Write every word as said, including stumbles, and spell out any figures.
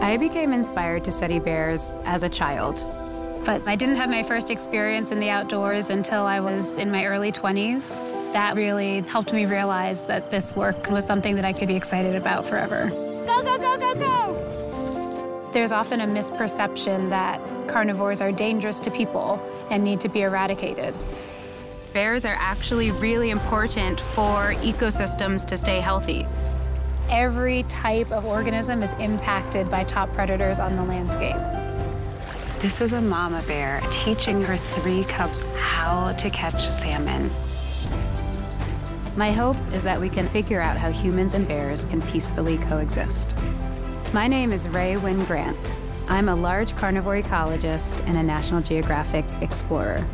I became inspired to study bears as a child, but I didn't have my first experience in the outdoors until I was in my early twenties. That really helped me realize that this work was something that I could be excited about forever. Go, go, go, go, go! There's often a misperception that carnivores are dangerous to people and need to be eradicated. Bears are actually really important for ecosystems to stay healthy. Every type of organism is impacted by top predators on the landscape. This is a mama bear teaching her three cubs how to catch salmon. My hope is that we can figure out how humans and bears can peacefully coexist. My name is Rae Wynn Grant. I'm a large carnivore ecologist and a National Geographic explorer.